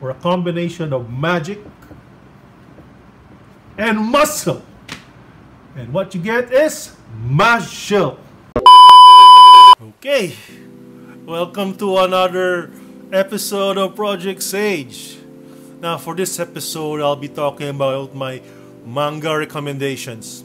or a combination of magic and muscle. And what you get is MASHLE. Okay, welcome to another episode of Project SAGE. Now for this episode, I'll be talking about my manga recommendations.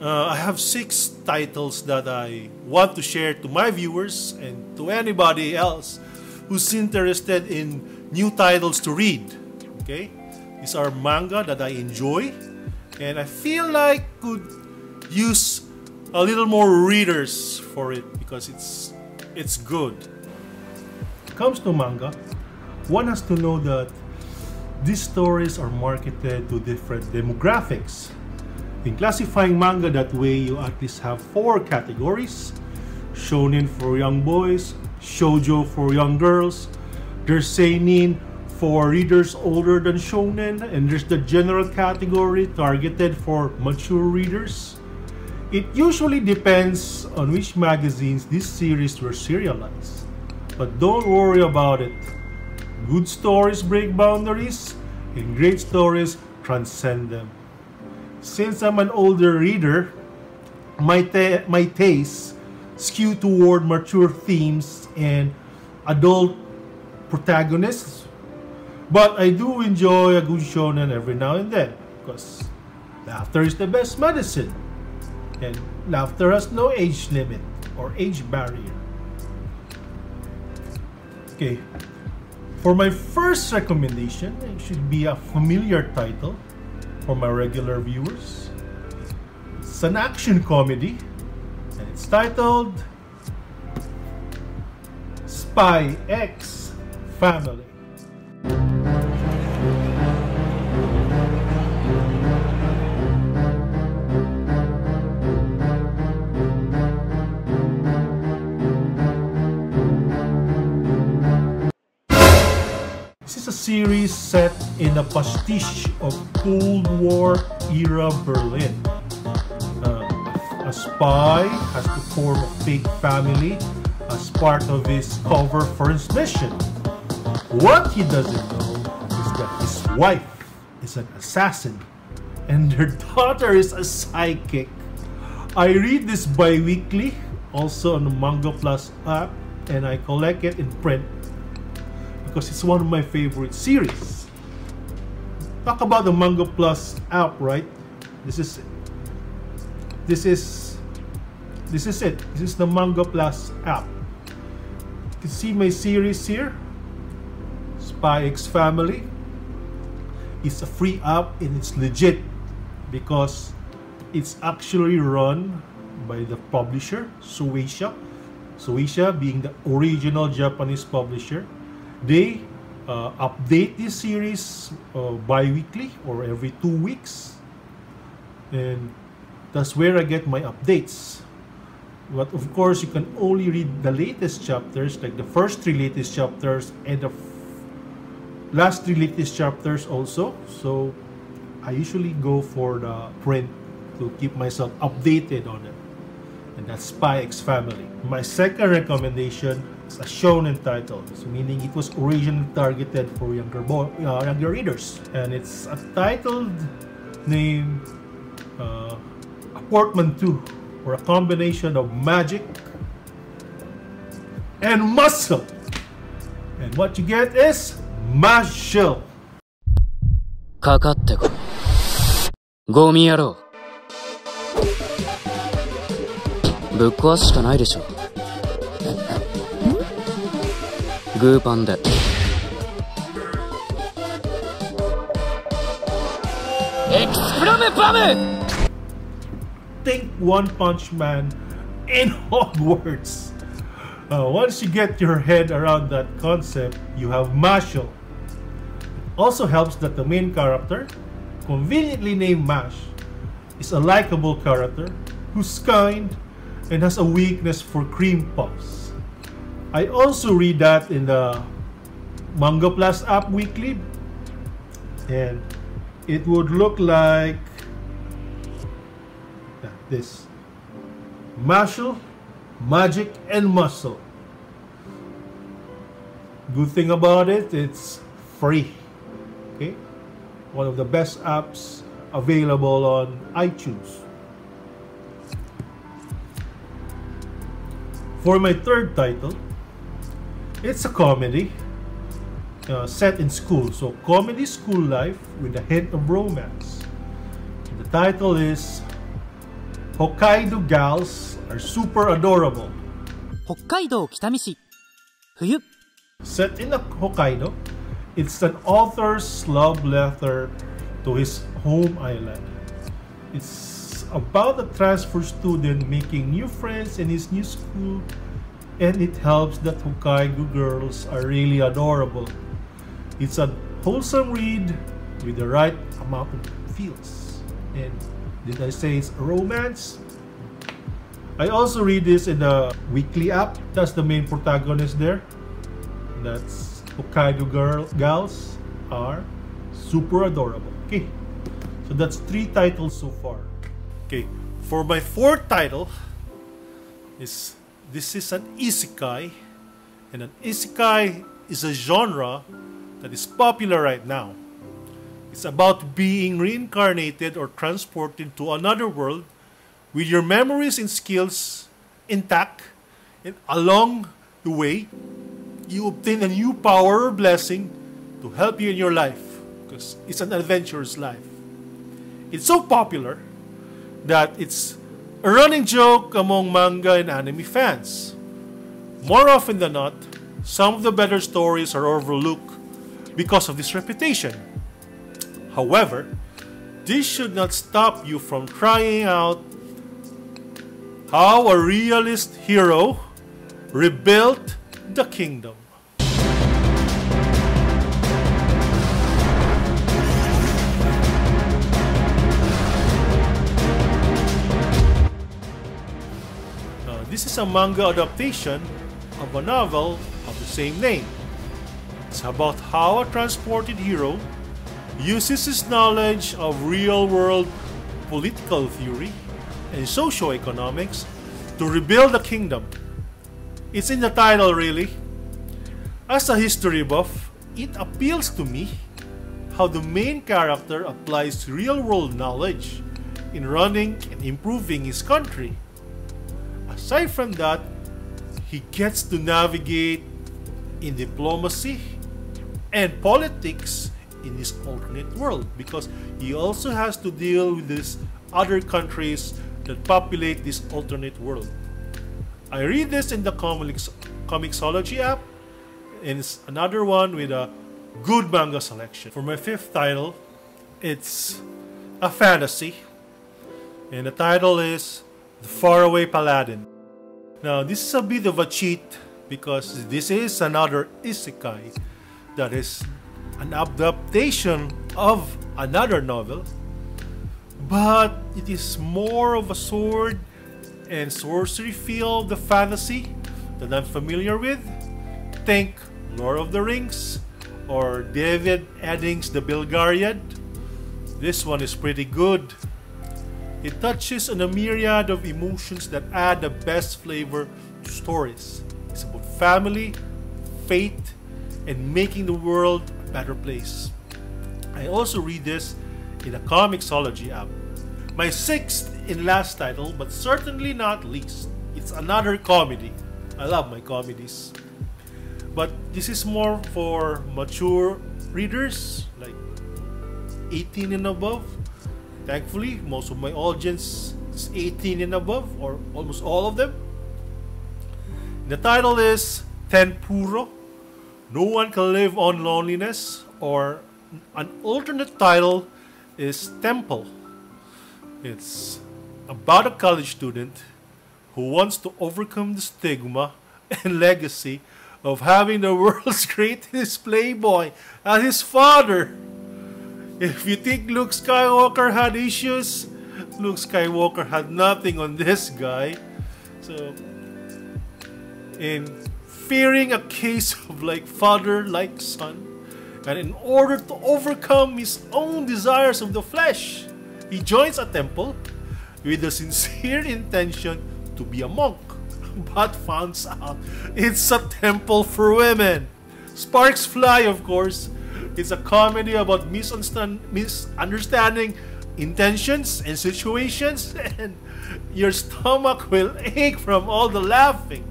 I have 6 titles that I want to share to my viewers and to anybody else who's interested in new titles to read. Okay, these are manga that I enjoy and I feel like could use a little more readers for it because it's good. When it comes to manga, one has to know that these stories are marketed to different demographics. In classifying manga that way, you at least have 4 categories: shonen for young boys, shoujo for young girls, there's seinen for readers older than shonen, and there's the general category targeted for mature readers. It usually depends on which magazines these series were serialized, but don't worry about it. Good stories break boundaries, and great stories transcend them. Since I'm an older reader, my tastes skew toward mature themes and adult protagonists, but I do enjoy a good shonen every now and then because laughter is the best medicine, and laughter has no age limit or age barrier. Okay, for my first recommendation, it should be a familiar title for my regular viewers. It's an action comedy and it's titled Spy X Family. This is a series set in a pastiche of Cold War era Berlin. A spy has to form a fake family as part of his cover for his mission. What he doesn't know is that his wife is an assassin and their daughter is a psychic. I read this bi-weekly, also on the Manga Plus app, and I collect it in print because it's one of my favorite series. Talk about the Manga Plus app, right? This is the Manga Plus app. You can see my series here, Spy X Family. It's a free app and it's legit because it's actually run by the publisher, Shueisha. Shueisha being the original Japanese publisher. They update this series bi-weekly or every 2 weeks, and that's where I get my updates. But of course, you can only read the latest chapters, like the first 3 latest chapters and the last 3 latest chapters also. So I usually go for the print to keep myself updated on it. And that's Spy X Family. My second recommendation is a shonen title, so meaning it was originally targeted for younger readers. And it's a title named a portmanteau, or a combination of magic and muscle. And what you get is MASHLE. Think One Punch Man in Hogwarts. Once you get your head around that concept, you have MASHLE. It also helps that the main character, conveniently named Mash, is a likable character who's kind and has a weakness for cream puffs. I also read that in the Manga Plus app weekly, and it would look like this: MASHLE, magic and muscle. Good thing about it, it's free. Okay, one of the best apps available on iTunes. For my third title, it's a comedy set in school. So comedy school life with a hint of romance. The title is Hokkaido Gals Are Super Adorable. Hokkaido Kitamishi, Fuyu. Set in Hokkaido, it's an author's love letter to his home island. It's about a transfer student making new friends in his new school, and it helps that Hokkaido girls are really adorable. It's a wholesome read with the right amount of feels. And did I say it's a romance? I also read this in the weekly app. That's the main protagonist there. That's Hokkaido Gals Are Super Adorable. Okay, so that's three titles so far. Okay, for my fourth title, this is an isekai, and an isekai is a genre that is popular right now. It's about being reincarnated or transported to another world with your memories and skills intact, and along the way, you obtain a new power or blessing to help you in your life, because it's an adventurous life. It's so popular that it's a running joke among manga and anime fans. More often than not, some of the better stories are overlooked because of this reputation. However, this should not stop you from trying out How a Realist Hero Rebuilt the Kingdom. This is a manga adaptation of a novel of the same name. It's about how a transported hero uses his knowledge of real-world political theory and socioeconomics to rebuild the kingdom. It's in the title, really. As a history buff, it appeals to me how the main character applies real-world knowledge in running and improving his country. Aside from that, he gets to navigate in diplomacy and politics in his alternate world, because he also has to deal with these other countries that populate this alternate world. I read this in the Comixology app, and it's another one with a good manga selection. For my fifth title, it's a fantasy, and the title is The Faraway Paladin. Now, this is a bit of a cheat, because this is another isekai that is an adaptation of another novel, but it is more of a sword and sorcery feel of the fantasy that I'm familiar with. Think Lord of the Rings or David Eddings the Belgariad. This one is pretty good. It touches on a myriad of emotions that add the best flavor to stories. It's about family, faith, and making the world a better place. I also read this in a Comixology app. My sixth and last title, but certainly not least, it's another comedy. I love my comedies. But this is more for mature readers, like 18 and above. Thankfully, most of my audience is 18 and above, or almost all of them. The title is Tempuru, No One Can Live on Loneliness, or an alternate title is Temple. It's about a college student who wants to overcome the stigma and legacy of having the world's greatest playboy as his father. If you think Luke Skywalker had issues, Luke Skywalker had nothing on this guy. So, in fearing a case of like father, like son, and in order to overcome his own desires of the flesh, he joins a temple with the sincere intention to be a monk, but finds out it's a temple for women. Sparks fly, of course, It's a comedy about misunderstanding intentions and situations, and your stomach will ache from all the laughing.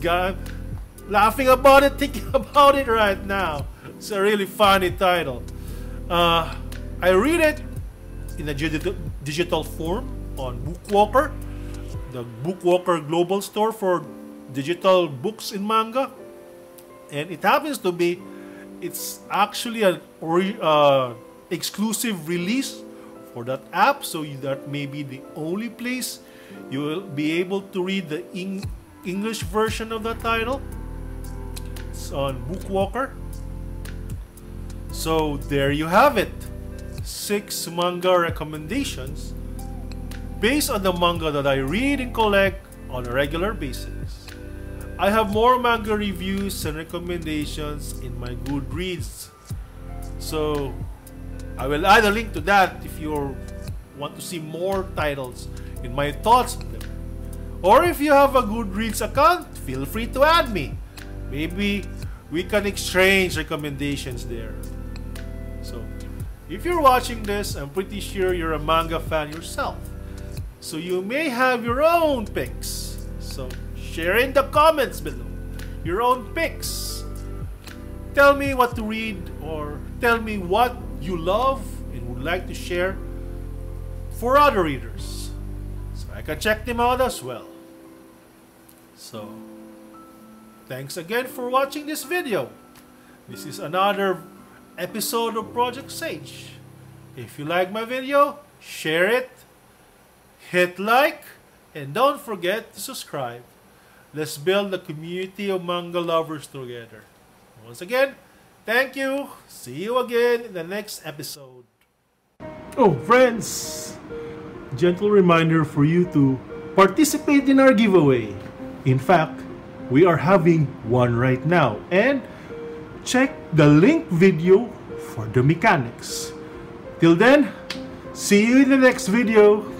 God, laughing about it, thinking about it right now. It's a really funny title. I read it in a digital form on BookWalker, the BookWalker global store for digital books in manga, and it happens to be it's actually an exclusive release for that app, so that may be the only place you will be able to read the English version of the title. It's on BookWalker. So there you have it, 6 manga recommendations based on the manga that I read and collect on a regular basis. I have more manga reviews and recommendations in my Goodreads, so I will add a link to that if you want to see more titles in my thoughts on them. Or if you have a Goodreads account, feel free to add me. Maybe we can exchange recommendations there. So, if you're watching this, I'm pretty sure you're a manga fan yourself, so you may have your own picks. So, share in the comments below your own picks. Tell me what to read, or tell me what you love and would like to share for other readers, so I can check them out as well. So, thanks again for watching this video. This is another episode of Project SAGE. If you like my video, share it, hit like, and don't forget to subscribe. Let's build a community of manga lovers together. Once again, thank you. See you again in the next episode. Oh, friends! Gentle reminder for you to participate in our giveaway. In fact, we are having one right now. And check the link video for the mechanics. Till then, see you in the next video.